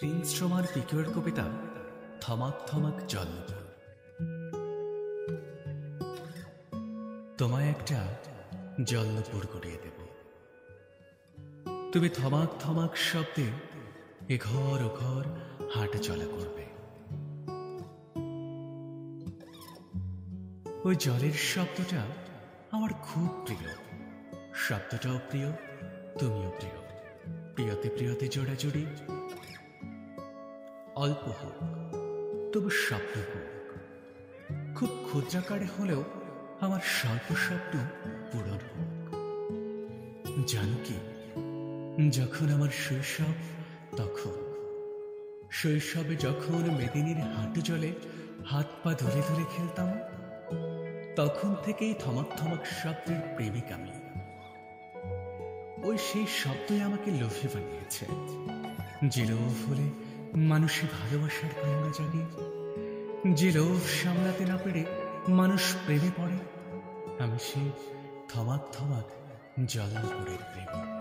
प्रिंसट्रोमार pick your कविता थमक थमक जल तुम्हें एक जलनपुर गड़िए देव तुम्हें थमक थमक शब्दे एघर ओघर हाँटा चला करबे ओई जलेर शब्दटा आमार खूब प्रिय शब्दटाओ प्रिय तुमिओ प्रिय प्रियते प्रियते जोड़ाजुड़ी अल्प होक तबु शब्द होक खूब क्षुद्राकारे हलेओ आमार सर्व शब्द पूरण होक जानो कि जखन आमार शैशब तखन शैशबे जखन मेदिनीर हाटू जले हाथ पा धरे धरे खेलताम तखन थेकेई थमक थमक शब्देर प्रेमिक आमी ओई सेई शब्दई आमाके लोभे बानिয়েছে যে লোভ হলে মানুষে ভালোবাসার কামনা জাগে যে লোভ সামলাতে না পেরে মানুষ প্রেমে পড়ে আমি সেই থমক থমক জ্বলনপুরের প্রেমিক।